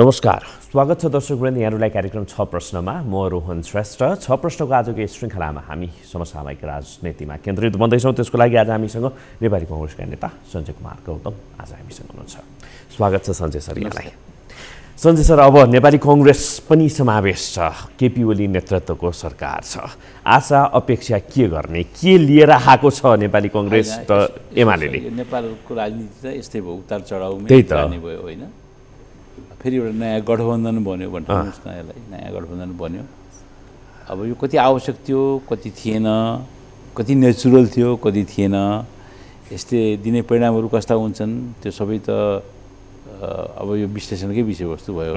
नमस्कार, स्वागत छ दर्शकवृन्द यहाँहरुलाई कार्यक्रम 6 प्रश्नमा। म रोहन श्रेष्ठ। 6 प्रश्नको आजको यस श्रृंखलामा हामी समसामयिक राजनीतिमा केन्द्रित बन्दै छौं। त्यसको लागि आज हामीसँग नेपाली कांग्रेसका नेता सञ्जय कुमार गौतम आज हामीसँग हुनुहुन्छ। स्वागत छ सञ्जय सर यहाँलाई। सञ्जय सर, अब नेपाली कांग्रेस पनि समावेश छ, केपी ओली नेतृत्वको सरकार छ, आशा अपेक्षा के गर्ने, के लिएर आएको छ नेपाली कांग्रेस त एमालेले? नेपालको राजनीति त यस्तै भयो, उतार चढाउमै जाने भयो हैन। फेरि एउटा नयाँ गठबन्धन बन्यो भन्नुहोस् न, यसलाई नयाँ गठबन्धन बन्यो। अब यो कति आवश्यक थियो, कति थिएन, कति नेचुरल थियो, कति थिएन, यस्तै दिने परिणामहरू कस्ता हुन्छन् त्यो सबै त अब यो विश्लेषणकै विषयवस्तु भयो।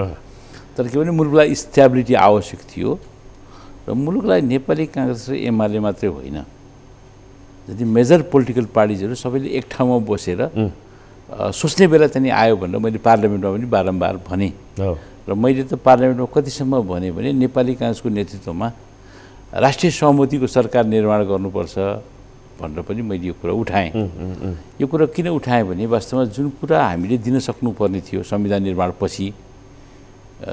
तर के भने मुलुकलाई स्ट्याबिलिटी आवश्यक थियो र मुलुकलाई नेपाली कांग्रेस र एमाले मात्रै होइन, जति मेजर पोलिटिकल पार्टिजहरू सबैले एक ठाउँमा बसेर सोच्ने बेला चाहिँ आयो भनेर मैले पार्लियामेन्टमा पनि बारम्बार भने र मैले त पार्लियामेन्टमा कतिसम्म भने नेपाली कांग्रेसको नेतृत्वमा राष्ट्रिय सहमतिको सरकार निर्माण गर्नुपर्छ भनेर पनि मैले यो कुरा उठाएँ। यो कुरा किन उठाएँ भने वास्तवमा जुन कुरा हामीले दिन सक्नुपर्ने थियो संविधान निर्माणपछि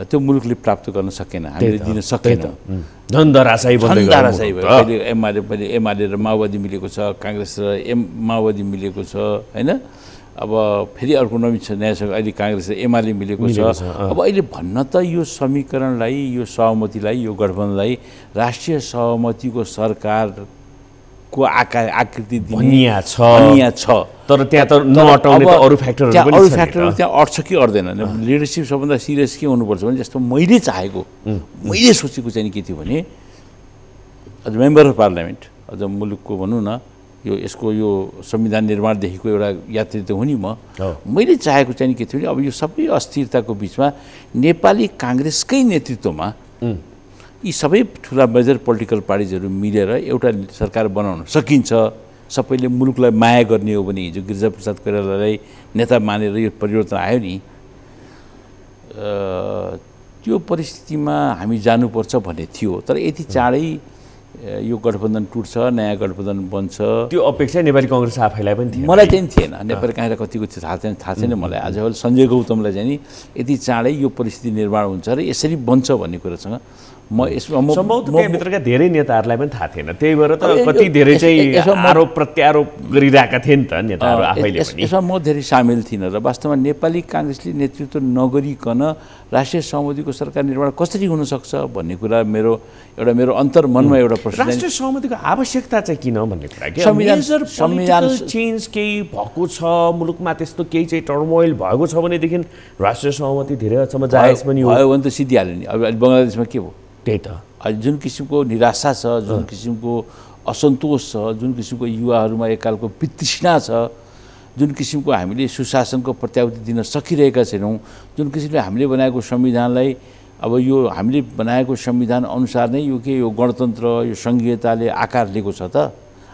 त्यो मुलुकले प्राप्त गर्न सकेन, हामीले दिन सकेन। धनधराशाही भयो। अहिले एमाले र माओवादी मिलेको छ, कांग्रेस र माओवादी मिलेको छ हैन। अब फेरि अर्को नयाँसँग अहिले कांग्रेस र एमाले मिलेको छ। अब अहिले भन्न त यो समीकरणलाई, यो सहमतिलाई, यो गठबन्धनलाई राष्ट्रिय सहमतिको सरकार को आकृति दिनिया छ, तर त्यहाँ त नअटाउने त अरू फ्याक्टरहरु पनि छन्। अरू फ्याक्टरहरु त्यहाँ अट्छ कि अट्दैन। लिडरशिप सबभन्दा सिरियस के हुनुपर्छ भने जस्तो मैले चाहेको, मैले सोचेको चाहिँ के थियो भने as member of parliament, as मुलुकको भनौँ न यो यसको यो संविधान निर्माणदेखिको एउटा यात्री त हुँ नि म। मैले चाहेको चाहिँ के थियो भने अब यो सबै अस्थिरताको बिचमा नेपाली कांग्रेसकै नेतृत्वमा यी सबै ठुला मेजर पोलिटिकल पार्टिजहरू मिलेर एउटा सरकार बनाउन सकिन्छ। सबैले मुलुकलाई माया गर्ने हो भने हिजो गिरिजाप्रसाद कोइरालालाई नेता मानेर यो परिवर्तन आयो नि, त्यो परिस्थितिमा हामी जानुपर्छ भन्ने थियो। तर यति चाँडै यो गठबन्धन टुट्छ, नयाँ गठबन्धन बन्छ त्यो अपेक्षा नेपाली कांग्रेस आफैलाई पनि थिएन, मलाई चाहिँ थिएन। नेपाली कांग्रेस कतिको थियो थाहा छैन मलाई। आज सञ्जय गौतमलाई चाहिँ नि यति चाँडै यो परिस्थिति निर्माण हुन्छ र यसरी बन्छ भन्ने कुरासँग म यसमा भित्रका धेरै नेताहरूलाई पनि थाहा थिएन। त्यही भएर त कति धेरै चाहिँ आरोप प्रत्यारोप गरिरहेका थिए नि त नेताहरू आफैले पनि। यसमा म धेरै सामेल थिइनँ र वास्तवमा नेपाली कांग्रेसले नेतृत्व नगरिकन राष्ट्रिय सहमतिको सरकार निर्माण कसरी हुनसक्छ भन्ने कुरा मेरो एउटा अन्तर्मनमा एउटा प्रश्न। राष्ट्रिय सहमतिको आवश्यकता चाहिँ किन भन्ने कुरा के संविधान चेन्ज केही भएको छ मुलुकमा, त्यस्तो केही चाहिँ टर्मोइल भएको छ भनेदेखि राष्ट्रिय सहमति धेरै हदसम्म जायज पनि हो भने त सिद्धिहाल्यो नि। अब बङ्गलादेशमा के भयो? त्यही त जुन किसिमको निराशा छ, जुन किसिमको असन्तोष छ, जुन किसिमको युवाहरूमा एक खालको वितृष्णा छ, जुन किसिमको हामीले सुशासनको प्रत्याभूति दिन सकिरहेका छैनौँ, जुन किसिमले हामीले बनाएको संविधानलाई अब यो हामीले बनाएको संविधान अनुसार नै यो के यो गणतन्त्र, यो सङ्घीयताले आकार लिएको छ त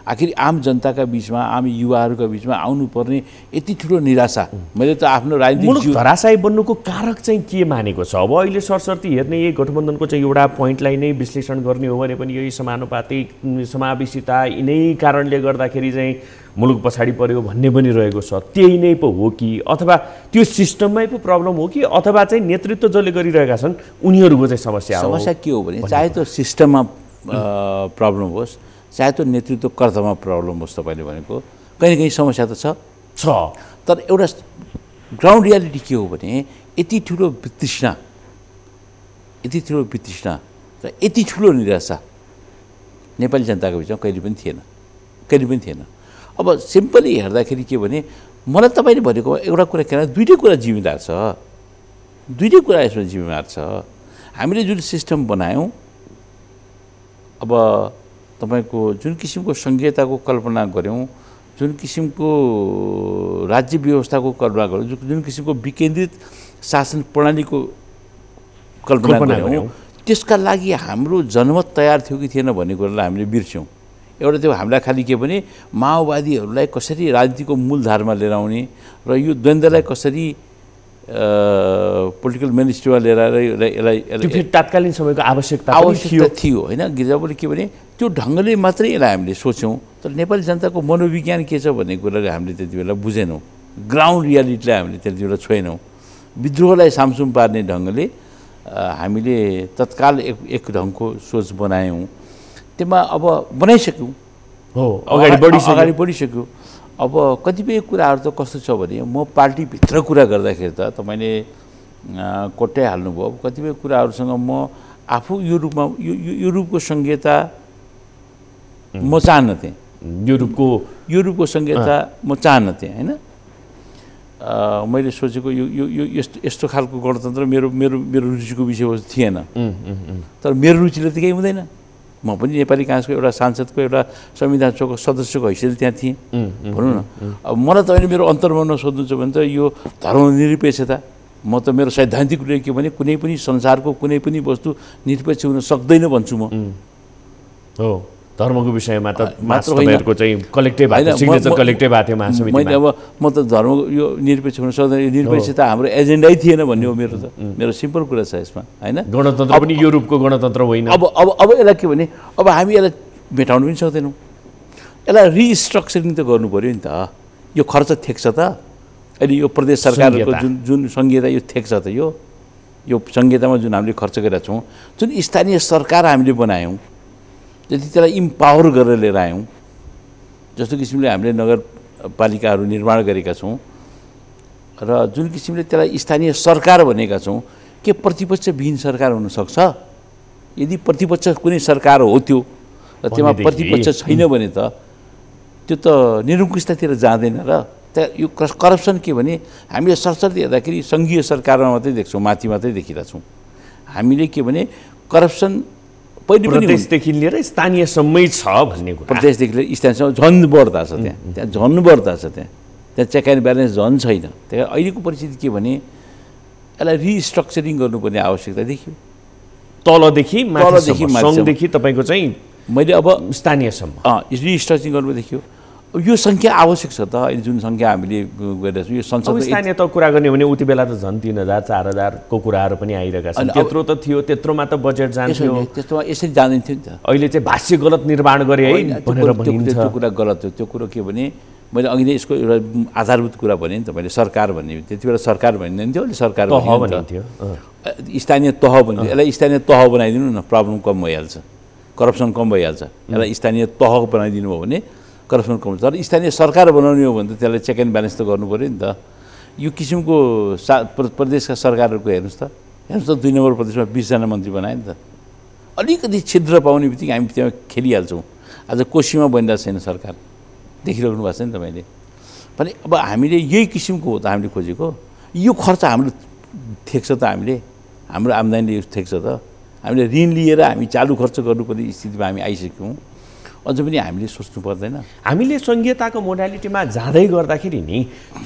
आखिर आम जनताका बिचमा, आम युवाहरूका बिचमा आउनुपर्ने यति ठुलो निराशा। मैले त आफ्नो राजनीतिक धराशायी बन्नुको कारक चाहिँ के मानेको छ? अब अहिले सरसर्ती हेर्ने यही गठबन्धनको चाहिँ एउटा पोइन्टलाई नै विश्लेषण गर्ने हो भने पनि यही समानुपातिक समावेशिता यिनै कारणले गर्दाखेरि चाहिँ मुलुक पछाडि पर्यो भन्ने पनि रहेको छ। त्यही नै पो हो कि, अथवा त्यो सिस्टममै पो प्रब्लम हो कि, अथवा चाहिँ नेतृत्व जसले गरिरहेका छन् उनीहरूको चाहिँ समस्या के हो भने चाहे त्यो सिस्टममा प्रब्लम होस्, चाहे त्यो नेतृत्वकर्तामा प्रब्लम होस्, तपाईँले भनेको कहीँ न कहीँ समस्या त छ। तर एउटा ग्राउन्ड रियालिटी के हो भने यति ठुलो वितृष्णा र यति ठुलो निराशा नेपाली जनताको बिचमा कहिले पनि थिएन। अब सिम्पली हेर्दाखेरि के भने मलाई तपाईँले भनेको एउटा कुरा के भन्दा दुईटै कुरा यसमा जिम्मेदार छ। हामीले जुन सिस्टम बनायौँ, अब तपाईको जुन किसिमको संघीयताको कल्पना गर्यौं, जुन किसिमको राज्य व्यवस्थाको कल्पना गर्यौं, जुन किसिमको विकेन्द्रित शासन प्रणालीको कल्पना गर्यौं, त्यसका लागि हाम्रो जनमत तयार थियो कि थिएन भन्ने कुरालाई हामीले बिर्स्यौं। एउटा त्यो हामीलाई खाली के भने माओवादीहरूलाई कसरी राजनीतिको मूलधारमा लिएर आउने र यो द्वन्द्वलाई कसरी पोलिटिकल मेनिस्ट्रीमा लिएर यसलाई तात्कालीन समयको आवश्यकता थियो होइन। गिरिजाबुले के भने त्यो ढङ्गले मात्रै यसलाई हामीले सोच्यौँ। तर नेपाली जनताको मनोविज्ञान के छ भन्ने कुराले हामीले त्यति बेला बुझेनौँ, ग्राउन्ड रियालिटीलाई हामीले त्यति बेला छोएनौँ। विद्रोहलाई सामसुम पार्ने ढङ्गले हामीले तत्काल एक ढङ्गको सोच बनायौं। त्यसमा अब बनाइसक्यौं, हो अगाडि बढिसक्यौं। अब कतिपय कुराहरु त कस्तो छ भने म पार्टी भित्र कुरा गर्दाखेरि त तपाईले कोट्याइ हाल्नुभयो। कतिपय कुराहरुसँग म आफू यो रूपमा यो रूपको संहिता म चाहन्नथे, यो रूपको संहिता म चाहन्नथे हैन। मैले सोचेको यस्तो खालको गणतन्त्र मेरो मेरो मेरो रुचिको विषयवस्तु थिएन। तर मेरो रुचिले त केही हुँदैन। म पनि नेपाली कांग्रेसको एउटा सांसदको एउटा संविधान सभाको सदस्यको हैसियतले त्यहाँ थिएँ भनौँ न। अब मलाई तपाईले मेरो अन्तर्मनमा सोध्नुहुन्छ भने त यो धर्मनिरपेक्षता, म त मेरो सैद्धान्तिक रूपले के भने कुनै पनि संसारको कुनै पनि वस्तु निरपेक्ष हुन सक्दैन भन्छु म। हो धर्मको विषयमा त मात्र तपाईहरुको चाहिँ collective house signature collective house थियो महासमितिमा। मैले अब म त धर्म यो निरपेक्ष हुन सक्दैन, यो निरपेक्षता हाम्रो एजेन्डै थिएन भन्ने हो मेरो त। मेरो सिम्पल कुरा छ यसमा हैन। गणतन्त्र पनि यो रूपको गणतन्त्र होइन। अब यसलाई के भने अब हामी यसलाई भेटाउन पनि सक्दैनौँ। यसलाई रिस्ट्रक्चरिङ त गर्नु पर्यो नि त। यो खर्च ठेक्छ त। अहिले यो प्रदेश सरकारको जुन संहिता यो ठेक्छ त। यो संहितामा जुन हामीले खर्च गरेका छौँ, जुन स्थानीय सरकार हामीले बनायौँ, जति त्यसलाई इम्पावर गरेर लिएर आयौँ। जस्तो किसिमले हामीले नगरपालिकाहरू निर्माण गरेका छौँ र जुन किसिमले त्यसलाई स्थानीय सरकार भनेका छौँ, के प्रतिपक्षविहीन सरकार हुनसक्छ? यदि प्रतिपक्ष कुनै सरकार हो त्यो र त्यसमा प्रतिपक्ष छैन भने त त्यो त निरङ्कुशतातिर जाँदैन। र त्यहाँ यो करप्सन के भने हामीले सरसर्ती हेर्दाखेरि सङ्घीय सरकारमा मात्रै देख्छौँ, माथि मात्रै देखिरहेछौँ। हामीले के भने करप्सन प्रदेशदेखि लिएर स्थानीयसम्मै छ भन्ने कुरा, प्रदेशदेखि लिएर स्थानीयसम्म झन् बढ्दा छ। त्यहाँ झन् बढ्दा छ। त्यहाँ चेक एन्ड ब्यालेन्स झन् छैन। त्यहाँ अहिलेको परिस्थिति के भने यसलाई रिस्ट्रक्चरिङ गर्नुपर्ने आवश्यकता देखियो। तलदेखि माथिसम्म तपाईको चाहिँ मैले अब स्थानीयसम्म रिस्ट्रक्चरिङ गर्नु देखियो। यो संख्या आवश्यक छ त। अहिले जुन संख्या हामीले गरेका छौँ यो संसद स्थानीय त कुरा गर्ने भने उति बेला त झन् 3000 4000 को कुराहरु पनि आइरहेका छन्। त्यत्रो त थियो, त्यत्रोमा त बजेट जान्थ्यो, त्यस्तोमा यसरी जाँदैन थियो नि त। अहिले चाहिँ भाष्य गलत निर्माण गरे है भनेर भनिन्छ। त्यो कुरा गलत हो। त्यो कुरा के भने मैले अघि नै यसको एउटा आधारभूत कुरा भने नि त। मैले सरकार भन्ने त्यतिबेला सरकार भनिँदैन थियो, अहिले सरकार भनिन्थ्यो, स्थानीय तह भनिन्थ्यो। यसलाई स्थानीय तह बनाइदिनु न, प्रब्लम कम भइहाल्छ, करप्सन कम भइहाल्छ। यसलाई स्थानीय तह बनाइदिनु भयो भने करप्सन कम। तर स्थानीय सरकार बनाउने हो भने त त्यसलाई चेक एन्ड ब्यालेन्स त गर्नु पऱ्यो नि त। यो किसिमको प्रदेशका सरकारहरूको हेर्नुहोस् त 2 नम्बर प्रदेशमा 20जना मन्त्री बनायो नि त। अलिकति छिद्र पाउने बित्तिकै हामी त्यहाँ खेलिहाल्छौँ। आज कोशीमा बनिरहेको छैन सरकार, देखिरहनु भएको छ नि तपाईँले भने। अब हामीले यही किसिमको हो त हामीले खोजेको। यो खर्च हाम्रो ठेक्छ त, हाम्रो आम्दानीले यो ठेक्छ त। हामीले ऋण लिएर हामी चालु खर्च गर्नुपर्ने स्थितिमा हामी आइसक्यौँ। अझ पनि हामीले सोच्नु पर्दैन। हामीले संहिताको मोडालिटीमा जाँदै गर्दाखेरि नि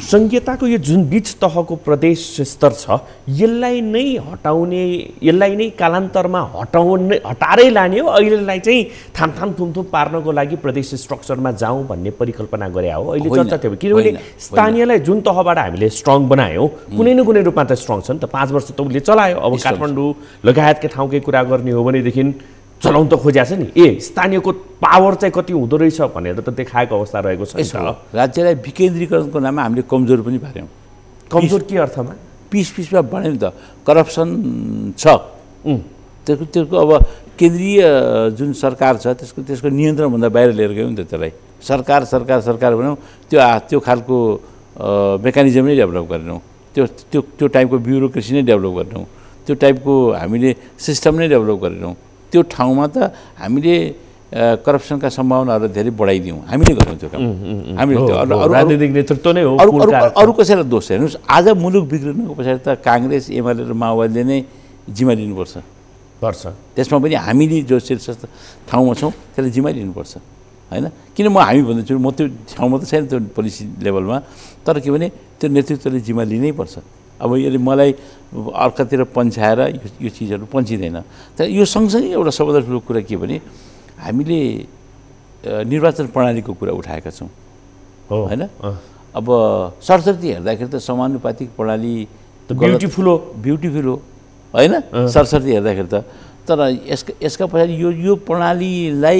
संहिताको यो जुन बीच तहको प्रदेश स्तर छ यसलाई नै हटाउने, यसलाई नै कालान्तरमा हटाएरै लाने हो। अहिलेलाई चाहिँ थामथाम थुमथुम पार्नको लागि प्रदेश स्ट्रक्चरमा जाउँ भन्ने परिकल्पना गरे हो। अहिले चर्चा थियो किनभने स्थानीयलाई जुन तहबाट हामीले स्ट्रङ बनायौँ कुनै न कुनै रूपमा त स्ट्रङ छ नि त। 5 वर्ष त उसले चलायो। अब काठमाडौँ लगायतकै ठाउँकै कुरा गर्ने हो भनेदेखि चलाउन त खोज्या छ नि। स्थानीयको पावर चाहिँ कति हुँदो रहेछ भनेर त देखाएको अवस्था रहेको छ। राज्यलाई विकेन्द्रीकरणको नाममा हामीले कमजोर पनि पार्यौँ। कमजोर के अर्थमा? पिसमा बढ्यो नि त। करप्सन छ त्यसको। अब केन्द्रीय जुन सरकार छ त्यसको नियन्त्रणभन्दा बाहिर लिएर गयौँ नि त। त्यसलाई सरकार सरकार सरकार भनौँ, त्यो खालको मेकानिजम नै डेभलप गरेनौँ। त्यो टाइपको ब्युरोक्रेसी नै डेभलप गरेनौँ। त्यो टाइपको हामीले सिस्टम नै डेभलप गरेनौँ। त्यो ठाउँमा त हामीले करप्सनका सम्भावनाहरू धेरै बढाइदियौँ। हामीले गर्छौँ त्यो काम हामीले। राजनीतिक नेतृत्व नै हो। अरू कसैलाई दोष हेर्नुहोस्। आज मुलुक बिग्रिनुको पछाडि त काङ्ग्रेस एमाले र माओवादीले नै जिम्मा लिनुपर्छ पर्छ। त्यसमा पनि हामीले जो शीर्ष ठाउँमा छौँ त्यसलाई जिम्मा लिनुपर्छ होइन। किन म हामी भन्दैछु, म त्यो ठाउँमा त छैन त्यो पोलिसी लेभलमा। तर के भने त्यो नेतृत्वले जिम्मा लिनै पर्छ। अब यसले मलाई अर्कातिर पन्छाएर यो चीजहरु पन्छिदैन। तर यो सँगसँगै एउटा सबभन्दा ठुलो कुरा के भने हामीले निर्वाचन प्रणालीको कुरा उठाएका छौँ हैन। अब सरसर्ती हेर्दाखेरि त समानुपातिक प्रणाली त ब्युटिफुल हो हैन सरसर्ती हेर्दाखेरि त। तर यसका पछाडि यो प्रणालीलाई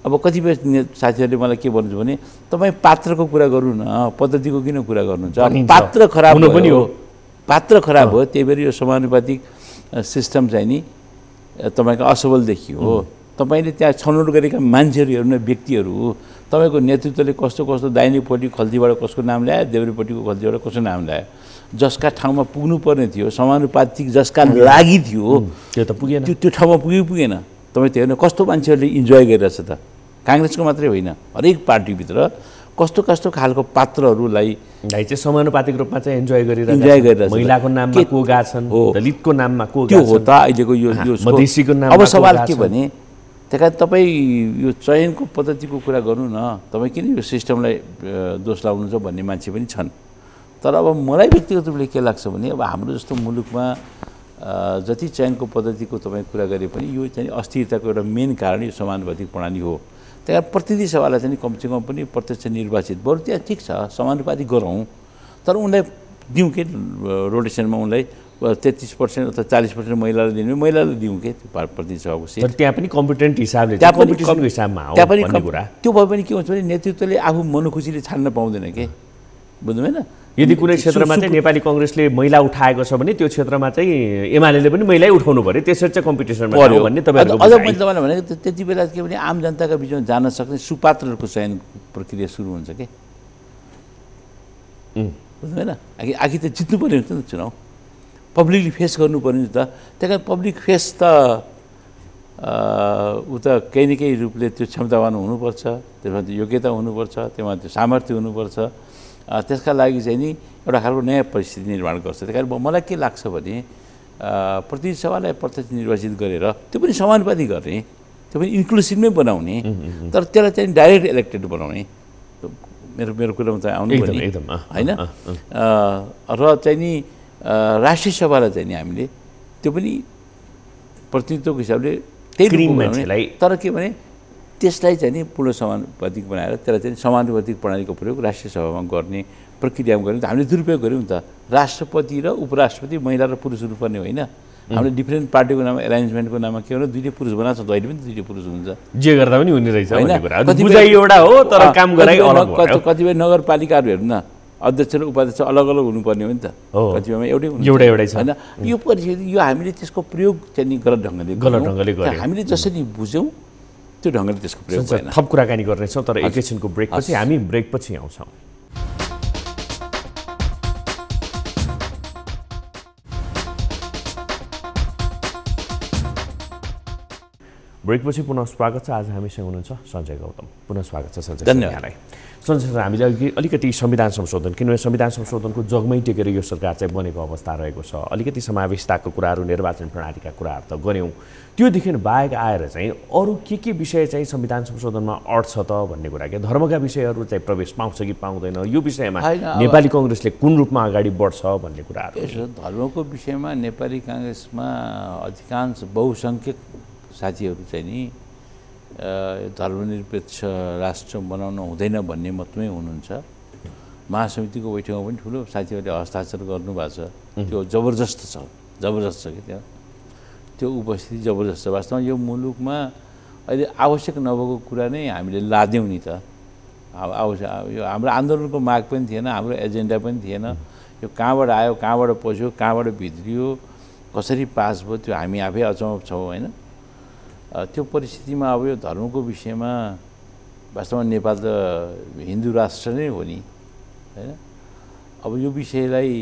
अब कतिपय साथीहरूले मलाई के भन्नुहुन्छ भने तपाईँ पात्रको कुरा गर्नु न, पद्धतिको किन कुरा गर्नुहुन्छ? पात्र खराब हुनु पनि हो पात्र खराब हो त्यही भएर यो समानुपातिक सिस्टम चाहिँ नि तपाईको असफल देखियो हो। तपाईले त्यहाँ छनौट गरेका मान्छेहरु हेर्नु व्यक्तिहरु तपाईको नेतृत्वले कस्तो कस्तो दाहिनेपट्टि खल्तीबाट कसको नाम ल्यायो देब्रेपट्टिको खल्तीबाट कसको नाम ल्यायो जसका ठाउँमा पुग्नु पर्ने थियो समानुपातिक जसका लागि थियो त्यो त पुगेन त्यो ठाउँमा पुगेन। तपाई त हेर्नु कस्तो मान्छेहरुले इन्जोय गरिरहेछ त कांग्रेसको मात्रै होइन हरेक पार्टी भित्र कस्तो कस्तो खालको पात्रहरुलाई चाहिँ समानुपातिक रुपमा चाहिँ इन्जोय गरिरहेछ। महिलाको नाममा को गाछन् दलितको नाममा को गाछन् त्यो हो त अहिलेको यो मधेसीको नाममा। अब सवाल के भने त्यसकारण तपाई यो चयनको पद्धतिको कुरा गर्नु न तपाई किन यो सिस्टमलाई दोष लाउनुहुन्छ भन्ने मान्छे पनि छन्। तर अब मलाई व्यक्तिगत रूपले के लाग्छ भने अब हाम्रो जस्तो मुलुकमा जति चयनको पद्धतिको तपाई कुरा गरे पनि यो चाहिँ अस्थिरताको एउटा मेन कारण यो समानुपातिक प्रणाली हो। त्यहाँ प्रतिनिधिसभालाई चाहिँ कमसेकम पनि प्रत्यक्ष निर्वाचित बरु त्यहाँ ठिक छ समानुपातिक गरौँ तर उनलाई दिउँ के रोटेसनमा उनलाई 33% अथवा 40% महिलालाई दिने महिलालाई दिउँ के प्रतिनिधिसभाको सिट। त्यहाँ पनि कम्पिटेन्ट हिसाबले कम्पिटिसनको हिसाबमा हो भन्ने कुरा त्यो भए पनि के हुन्छ भने नेतृत्वले आफू मनखुसीले छान्न पाउँदैन के बुझ्नु भएन। यदि कुनै क्षेत्रमा चाहिँ नेपाली कांग्रेसले महिला उठाएको छ भने त्यो क्षेत्रमा चाहिँ एमालेले पनि महिला उठाउनु पर्यो त्यसरी चाहिँ कम्पिटिसनमा पर्यो भन्ने तपाईहरुको अझ मैले तपाईलाई भने त्यति बेला के भने आम जनताको बीचमा जान सक्ने सुपात्रहरुको चयन प्रक्रिया सुरु हुन्छ के बुझ्नु भएन। आखिर त जित्नु पर्ने हुन्छ नि चुनाव पब्लिकले फेस गर्नु पर्ने त त्यसकारण पब्लिक फेस त उ त केही न केही रूपले त्यो क्षमतावान हुनुपर्छ त्यसमा त्यो योग्यता हुनुपर्छ त्यसमा त्यो सामर्थ्य हुनुपर्छ त्यसका लागि चाहिँ नि एउटा खालको नयाँ परिस्थिति निर्माण गर्छ। त्यही कारण मलाई के लाग्छ भने प्रतिनिधि सभालाई प्रत्यक्ष निर्वाचित गरेर त्यो पनि समानुपातिक गर्ने त्यो पनि इन्क्लुसिभमै बनाउने तर त्यसलाई चाहिँ डाइरेक्ट इलेक्टेड बनाउने मेरो मेरो कुरामा चाहिँ आउने एकदम होइन। र चाहिँ नि राष्ट्रिय सभालाई चाहिँ नि हामीले त्यो पनि प्रतिनिधित्वको हिसाबले त्यही मान्छेलाई तर के भने त्यसलाई चाहिँ नि पूर्ण समानुपातिक बनाएर त्यसलाई चाहिँ समानुपातिक प्रणालीको प्रयोग राष्ट्रिय सभामा गर्ने प्रक्रियामा गऱ्यौँ। हामीले दुरुपयोग गऱ्यौँ त राष्ट्रपति र उपराष्ट्रपति महिला र पुरुष हुनुपर्ने होइन हामीले डिफ्रेन्ट पार्टीको नाममा एलाइन्समेन्टको नाममा के हो दुईटै पुरुष बनाउँछ अहिले पनि दुईटै पुरुष हुन्छ जे गर्दा पनि हुने रहेछ होइन। कतिपय नगरपालिकाहरू हेर्नु न अध्यक्ष र उपाध्यक्ष अलग अलग हुनुपर्ने हो नि त कतिपयमा एउटै एउटै छ होइन। यो परिस्थिति यो हामीले त्यसको प्रयोग चाहिँ गलत ढङ्गले हामीले जसरी बुझ्यौँ त्यो ढङ्गले त्यसको प्रयोग भएन। थप कुराकानी गर्नेछौँ तर एकैछिनको ब्रेकपछि हामी ब्रेकपछि आउँछौँ। ब्रेकपछि पुनः स्वागत छ। आज हामीसँग हुनुहुन्छ सञ्जय गौतम। पुनः स्वागत छ सञ्जय। धन्यवाद। सञ्जय सर हामीले अघि अलिकति संविधान संशोधन किनभने संविधान संशोधनको जगमै टेकेर यो सरकार चाहिँ बनेको अवस्था रहेको छ अलिकति समावेशिताको कुराहरू निर्वाचन प्रणालीका कुराहरू त गऱ्यौँ त्योदेखि बाहेक आएर चाहिँ अरू के विषय चाहिँ संविधान संशोधनमा अड्छ त भन्ने कुरा के धर्मका विषयहरू चाहिँ प्रवेश पाउँछ कि पाउँदैन यो विषयमा नेपाली कांग्रेसले कुन रूपमा अगाडि बढ्छ भन्ने कुराहरू। धर्मको विषयमा नेपाली कांग्रेसमा अधिकांश बहुसंख्यक साथीहरू चाहिँ नि धर्मनिरपेक्ष राष्ट्र बनाउन हुँदैन भन्ने मतमै हुनुहुन्छ। महासमितिको बैठकमा पनि ठुलो साथीहरूले हस्ताक्षर गर्नुभएको छ त्यो जबरजस्त छ कि त्यो उपस्थिति जबरजस्त छ। वास्तवमा यो मुलुकमा अहिले आवश्यक नभएको कुरा नै हामीले लाद्यौँ नि त आवश्यक यो हाम्रो आन्दोलनको माग पनि थिएन हाम्रो एजेन्डा पनि थिएन यो कहाँबाट आयो कहाँबाट पस्यो कहाँबाट भित्रियो कसरी पास भयो त्यो हामी आफै अचम्म छौँ होइन। त्यो परिस्थितिमा अब यो धर्मको विषयमा वास्तवमा नेपाल त हिन्दू राष्ट्र नै हो नि होइन। अब यो विषयलाई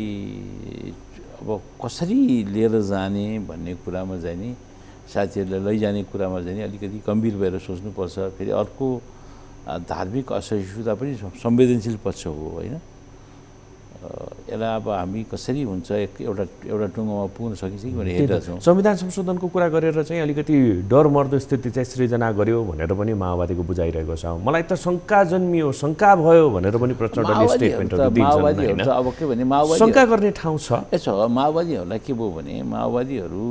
अब कसरी लिएर जाने भन्ने कुरामा चाहिँ नि साथीहरूलाई लैजाने कुरामा चाहिँ नि अलिकति गम्भीर भएर सोच्नुपर्छ। फेरि अर्को धार्मिक असहिष्णुता पनि संवेदनशील पक्ष हो होइन। यसलाई अब हामी कसरी हुन्छ एउटा टुङ्गोमा पुग्न सकिन्छ कि भनेर हेरेका छौँ। संविधान संशोधनको कुरा गरेर चाहिँ अलिकति डरमर्दो स्थिति चाहिँ सृजना गर्यो भनेर पनि माओवादीको बुझाइरहेको छ। मलाई त शङ्का जन्मियो शङ्का भयो भनेर पनि प्रचण्डले स्टेटमेन्टहरु दिन्छन्। अब के भने माओवादी शङ्का गर्ने ठाउँ छ माओवादीहरूलाई के भयो भने माओवादीहरू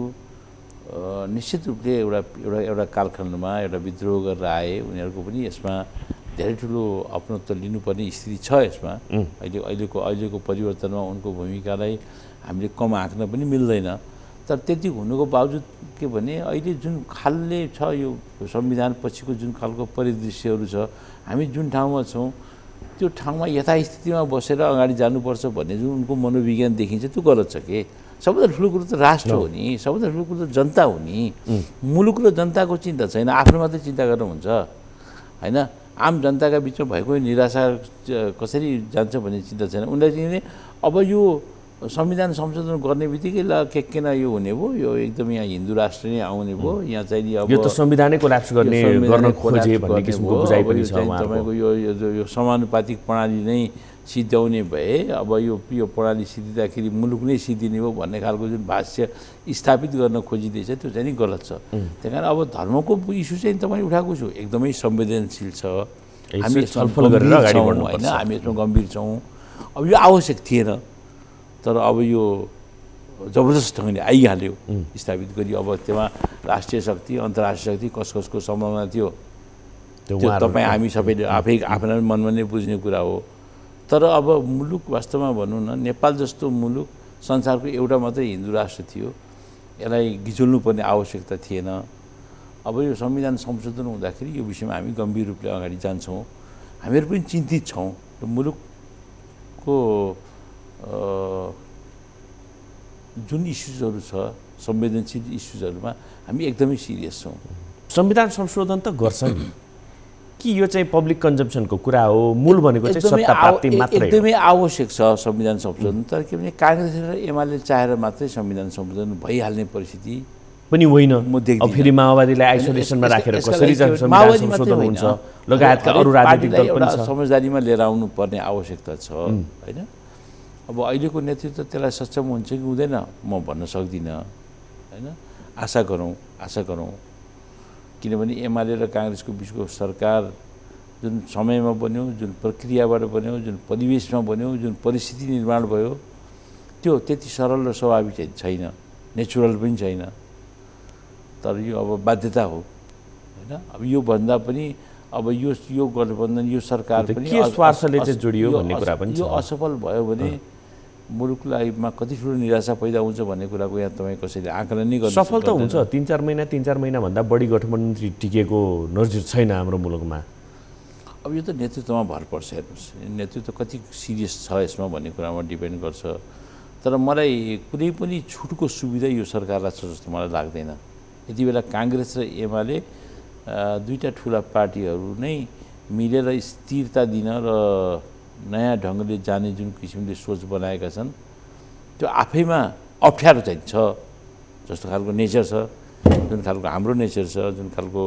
निश्चित रूपले एउटा एउटा एउटा कालखण्डमा एउटा विद्रोह गरेर आए उनीहरूको पनि यसमा धेरै ठुलो अपनत्व लिनुपर्ने स्थिति छ। यसमा अहिलेको परिवर्तनमा उनको भूमिकालाई हामीले कम आँक्न पनि मिल्दैन तर त्यति हुनुको बावजुद के भने अहिले जुन खालले छ यो संविधान पछिको जुन खालको परिदृश्यहरू छ हामी जुन ठाउँमा छौँ त्यो ठाउँमा यथास्थितिमा बसेर अगाडि जानुपर्छ भन्ने जुन उनको मनोविज्ञान देखिन्छ त्यो गलत छ के। सबैभन्दा ठुलो कुरो त राष्ट्र हो नि, सबैभन्दा ठुलो कुरो त जनता हो नि। मुलुक र जनताको चिन्ता छैन, आफ्नो मात्रै चिन्ता गर्नु हुन्छ हैन। आम जनताका बीचमा भएको निराशा कसरी जान्छ भन्ने चिन्ता छैन उनलाई। चाहिँ अब यो संविधान संशोधन गर्ने बित्तिकै ल के न यो हुने भयो, यो एकदम यहाँ हिन्दू राष्ट्र नै आउने भयो, यहाँ चाहिँ अब यो त संविधानै कोल्याप्स गर्न खोजे भन्ने किसिमको बुझाइ पनि छ तपाईको। यो समानुपातिक प्रणाली नै सिद्ध्याउने भए अब यो प्रणाली सिद्धिँदाखेरि मुलुक नै सिद्धिने हो भन्ने खालको जुन भाष्य स्थापित गर्न खोजिँदैछ त्यो चाहिँ नि गलत छ। त्यही कारण अब धर्मको इस्यु चाहिँ तपाईले उठाएको छु एकदमै संवेदनशील छ, हामी छलफल गरेर अगाडि बढ्नुपर्छ, हामी यसमा गम्भीर छौँ। अब यो आवश्यक थिएन तर अब यो जबरजस्त ढङ्गले आइहाल्यो, स्थापित गरियो। अब त्यसमा राष्ट्रिय शक्ति अन्तर्राष्ट्रिय शक्ति कसको सम्भावना थियो त्यो तपाईँ हामी सबैले आफै आफ्नो मनमा नै बुझ्ने कुरा हो। तर अब मुलुक वास्तवमा भनौँ न, नेपाल जस्तो मुलुक संसारको एउटा मात्रै हिन्दू राष्ट्र थियो, यसलाई गिचोल्नुपर्ने आवश्यकता थिएन। अब यो संविधान संशोधन हुँदाखेरि यो विषयमा हामी गम्भीर रूपले अगाडि जान्छौँ। हामीहरू पनि चिन्तित छौँ, यो मुलुकको जुन इस्युजहरू छ संवेदनशील इस्युजहरूमा हामी एकदमै सिरियस छौँ। संविधान संशोधन त गर्छ नि कि यो चाहिँ पब्लिक कन्जम्पसनको कुरा हो, मूल भनेको चाहिँ सत्ता प्राप्ति मात्रै हो। एकदमै आवश्यक छ संविधान संशोधन, तर के भने कांग्रेस र एमाले चाहेर मात्रै संविधान संशोधन भइहाल्ने परिस्थिति पनि होइन। अब फेरि माओवादीलाई आइसोलेसनमा राखेर कसरी संविधान संशोधन हुन्छ लगायतका अरू राजनीतिक दल पनि समझदारीमा लिएर आउनुपर्ने आवश्यकता छ होइन। अब अहिलेको नेतृत्व त्यसलाई सक्षम हुन्छ कि हुँदैन म भन्न सक्दिनँ हैन। आशा गरौँ किनभने एमाले र कांग्रेसको बीचको सरकार जुन समयमा बन्यो, जुन प्रक्रियाबाट बन्यो, जुन परिवेशमा बन्यो, जुन परिस्थिति निर्माण भयो त्यो त्यति सरल र स्वाभाविक छैन, नेचुरल पनि छैन। तर यो अब बाध्यता हो हैन। अब यो भन्दा पनि अब यो गठबन्धन यो सरकार पनि के स्वार्थले चाहिँ जोडियो भन्ने कुरा पनि छ। यो असफल भयो भने मुलुकलाईमा कति ठुलो निराशा पैदा हुन्छ भन्ने कुराको यहाँ तपाईँ कसैले आकलन नै गर्नु। सफल त हुन्छ, 3-4 महिना भन्दा बढी गठबन्धन टिकेको नजिर छैन हाम्रो मुलुकमा। अब यो त नेतृत्वमा भर पर्छ, हेर्नुहोस् नेतृत्व कति सिरियस छ यसमा भन्ने कुरामा डिपेन्ड गर्छ। तर मलाई कुनै पनि छुटको सुविधा यो सरकारलाई छ जस्तो मलाई लाग्दैन। यति बेला काङ्ग्रेस र एमाले दुईटा ठुला पार्टीहरू नै मिलेर स्थिरता दिन र नयाँ ढङ्गले जाने जुन किसिमले सोच बनाएका छन् त्यो आफैमा अप्ठ्यारो चाहिँ छ जस्तो खालको नेचर छ, जुन खालको हाम्रो नेचर छ, जुन खालको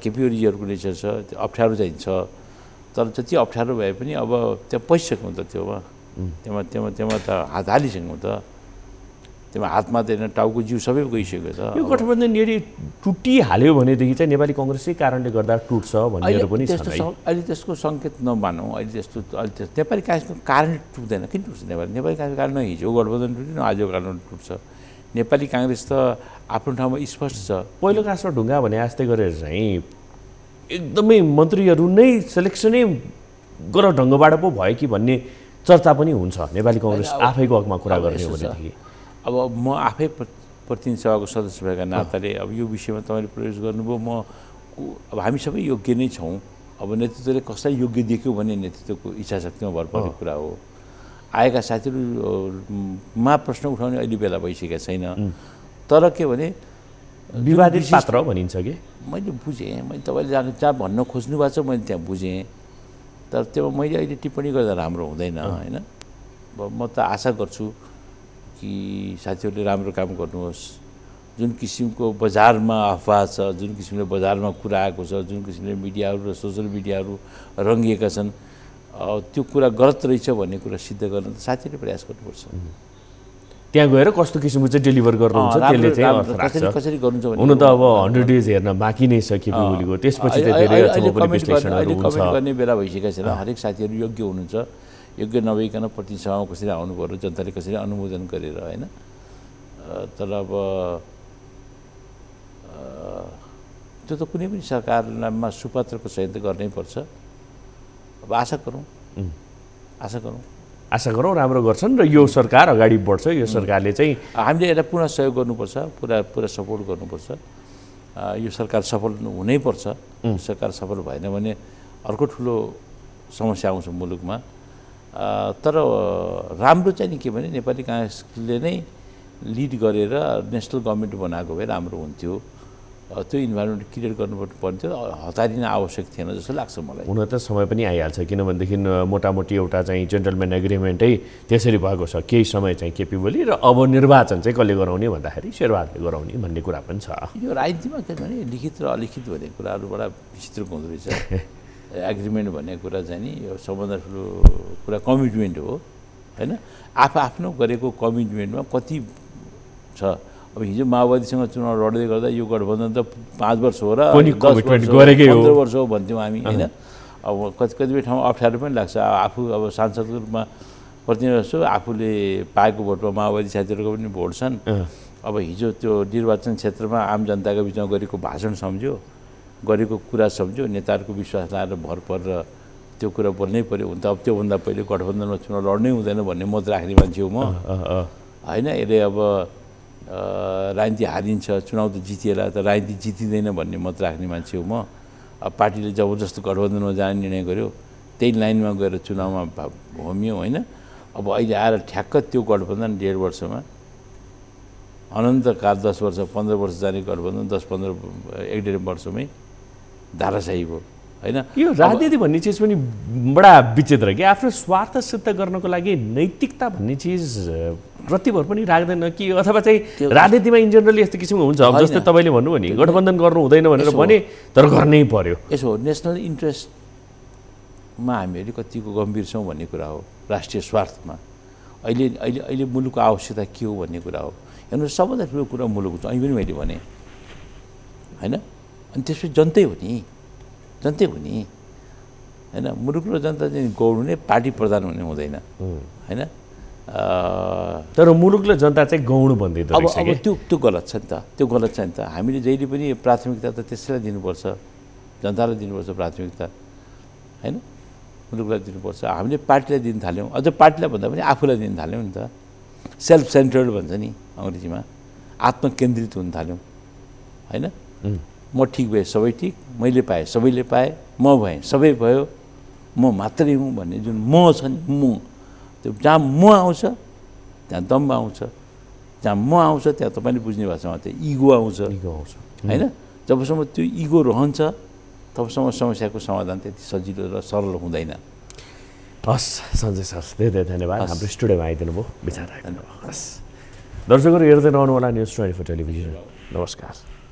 केपिओरीहरूको नेचर छ त्यो अप्ठ्यारो चाहिँ छ। तर जति अप्ठ्यारो भए पनि अब त्यहाँ पैसक्यौँ त त्योमा त हात हालिसक्यौँ त, त्यसमा हात मात्रै टाउको जिउ सबै गइसक्यो त। यो गठबन्धन यदि टुटिहाल्यो भनेदेखि चाहिँ नेपाली काङ्ग्रेसकै कारणले गर्दा टुट्छ भन्नेहरू पनि छन्। अहिले त्यसको सङ्केत नमानौँ, अहिले नेपाली काङ्ग्रेसको कारणले टुट्दैन। किन टुट्छ नेपाली काङ्ग्रेसको कारण? हिजो गठबन्धन टुट्यो, आजको कारण टुट्छ। नेपाली काङ्ग्रेस त आफ्नो ठाउँमा स्पष्ट छ। पहिलो काँसमा ढुङ्गा भने जस्तै गरेर चाहिँ एकदमै मन्त्रीहरू नै सेलेक्सनै गर ढङ्गबाट पो भयो कि भन्ने चर्चा पनि हुन्छ नेपाली काङ्ग्रेस आफैको हकमा कुरा गर्ने हो भनेदेखि। अब म आफै प्रतिनिधि सभाको सदस्य भएका नाताले अब यो विषयमा तपाईँले प्रवेश गर्नुभयो, अब हामी सबै योग्य नै छौँ। अब नेतृत्वले कसलाई योग्य देख्यो भने नेतृत्वको इच्छा शक्तिमा भर पर्ने कुरा हो। आएका साथीहरूमा प्रश्न उठाउने अहिले बेला भइसकेको छैन। तर के भने विवादित पात्र भनिन्छ कि मैले बुझेँ, मैले तपाईँले जहाँ भन्न खोज्नु भएको छ मैले त्यहाँ बुझेँ। तर त्यो मैले अहिले टिप्पणी गर्दा राम्रो हुँदैन होइन। म त आशा गर्छु कि साथीहरूले राम्रो काम गर्नुहोस्। जुन किसिमको बजारमा अफवाह छ, जुन किसिमले बजारमा कुरा आएको छ, जुन किसिमले मिडियाहरू र सोसल मिडियाहरू रङ्गिएका छन् त्यो कुरा गलत रहेछ भन्ने कुरा सिद्ध गर्न त साथीहरूले प्रयास गर्नुपर्छ। त्यहाँ गएर कस्तो किसिमको चाहिँ डेलिभर गर्नुहुन्छ त्यसले चाहिँ कसरी गर्नुहुन्छ भने हुन त अब 100 डेज हेर्न बाँकी नै छ केपिओलीको, त्यसपछि चाहिँ धेरै अर्थपूर्ण विश्लेषणहरू हुन्छ। कमेन्ट गर्ने बेला भइसकेको छैन, हरेक साथीहरू योग्य हुनुहुन्छ। योग्य नभइकन प्रतिनिधि सभामा कसरी आउनु पर्यो, जनताले कसरी अनुमोदन गरेर होइन। तर अब त्यो त कुनै पनि सरकारमा सुपात्रको सहयोग गर्नैपर्छ। अब आशा गरौँ राम्रो गर्छन् र यो सरकार अगाडि बढ्छ। यो सरकारले चाहिँ हामीले यसलाई पुनः सहयोग गर्नुपर्छ, पुरा सपोर्ट गर्नुपर्छ। यो सरकार सफल हुनैपर्छ। सरकार सफल भएन भने अर्को ठुलो समस्या आउँछ मुलुकमा। तर राम्रो चाहिँ नि के भने नेपाली कांग्रेसले नै लीड गरेर नेशनल गभर्नमेन्ट बनाएको भए राम्रो हुन्थ्यो। त्यो इन्भाइरोमेन्ट क्रिएट गर्नुपर्थ्यो, हतारिन आवश्यक थिएन जस्तो लाग्छ मलाई। हुन त समय पनि आइहाल्छ, किनभनेदेखि मोटामोटी एउटा चाहिँ जेन्टलम्यान एग्रिमेन्टै त्यसरी भएको छ। केही समय चाहिँ केपी ओली र अब निर्वाचन चाहिँ कसले गराउने भन्दाखेरि शेरबहादुरले गराउने भन्ने कुरा पनि छ। यो राजनीतिमा के भने लिखित र अलिखित भन्ने कुराहरू बडा विचित्र हुँदो रहेछ। एग्रिमेन्ट भन्ने कुरा चाहिँ नि यो सबभन्दा ठुलो कुरा कमिटमेन्ट हो, हैन? आफ्नो गरेको कमिटमेन्टमा कति छ। अब हिजो माओवादीसँग चुनाव लड्दै गर्दा यो गठबन्धन त 5 वर्ष हो र 15 वर्ष हो भन्थ्यौँ हामी, हैन? अब कतिपय ठाउँमा अप्ठ्यारो पनि लाग्छ। आफू अब सांसदको रूपमा प्रतिनिधित्व आफूले पाएको भोटमा माओवादी साथीहरूको पनि भोट छन्। अब हिजो त्यो निर्वाचन क्षेत्रमा आम जनताको बिचमा गरेको भाषण सम्झ्यो, गरेको कुरा सम्झ्यो, नेताहरूको विश्वास लाएर भर परेर त्यो कुरा बोल्नै पर्यो। हुन त अब त्योभन्दा पहिले गठबन्धनमा चुनाव लड्नै हुँदैन भन्ने मत राख्ने मान्छे हो म, होइन? यसले अब राजनीति हारिन्छ, चुनाव त जितिएला, त राजनीति जितिँदैन भन्ने मत राख्ने मान्छे हो म। अब पार्टीले जबरजस्त गठबन्धनमा जाने निर्णय गर्यो, त्यही लाइनमा गएर चुनावमा होमियो, होइन? अब अहिले आएर ठ्याक्क त्यो गठबन्धन 1.5 वर्षमा अनन्तकाल 10 वर्ष 15 वर्ष जाने गठबन्धन 10-15 1.5 वर्षमै धाराशाही भयो, हैन? यो राजनीति भन्ने चीज पनि बडा विचित्र कि आफ्नो स्वार्थ सिद्ध गर्नको लागि नैतिकता भन्ने चीज प्रतिभर पनि राख्दैन कि, अथवा चाहिँ राजनीतिमा इन जनरल यस्तो किसिमको हुन्छ। अब जस्तै तपाईँले भन्नु भने गठबन्धन गर्नु हुँदैन भनेर भने तर गर्नै पर्यो। यसो हो, नेसनल इन्ट्रेस्टमा हामीहरूले कतिको गम्भीर छौँ भन्ने कुरा हो। राष्ट्रिय स्वार्थमा अहिले अहिले अहिले मुलुकको आवश्यकता के हो भन्ने कुरा हो। हेर्नुहोस्, सबभन्दा ठुलो कुरा मुलुक छ, अहिले पनि मैले भने, होइन? अनि त्यसपछि जनतै हो नि, जनतै हो नि, होइन? मुलुक र जनता चाहिँ गौड हुने, पार्टी प्रधान हुने हुँदैन, होइन? तर मुलुक र जनता चाहिँ गौड बन्दै त रहेछ। अब त्यो गलत छ नि त, त्यो गलत छ नि त। हामीले जहिले पनि प्राथमिकता त त्यसैलाई दिनुपर्छ, जनतालाई दिनुपर्छ प्राथमिकता, होइन? मुलुकलाई दिनुपर्छ। हामीले पार्टीलाई दिन थाल्यौँ, अझ पार्टीलाई भन्दा पनि आफूलाई दिन थाल्यौँ नि त। सेल्फ सेन्टर्ड भन्छ नि अङ्ग्रेजीमा, आत्मकेन्द्रित हुन थाल्यौँ, होइन? म ठिक भएँ, सबै ठिक, मैले पाएँ, सबैले पाएँ, म भएँ, सबै भयो, म मात्रै हुँ भन्ने जुन म छ नि, म त्यो जहाँ म आउँछ त्यहाँ दम्ब आउँछ, जहाँ म आउँछ त्यहाँ तपाईँले बुझ्ने भाषामा त्यो इगो आउँछ, होइन? जबसम्म त्यो इगो रहन्छ तबसम्म समस्याको समाधान त्यति सजिलो र सरल हुँदैन। हस् सञ्जय सर, धेरै धेरै धन्यवाद हाम्रो स्टुडियोमा आइदिनु भयो, विचार राख्नु भयो। हस् दर्शकहरू, हेर्दै रहनु होला न्युज 24 टेलिभिजन। नमस्कार।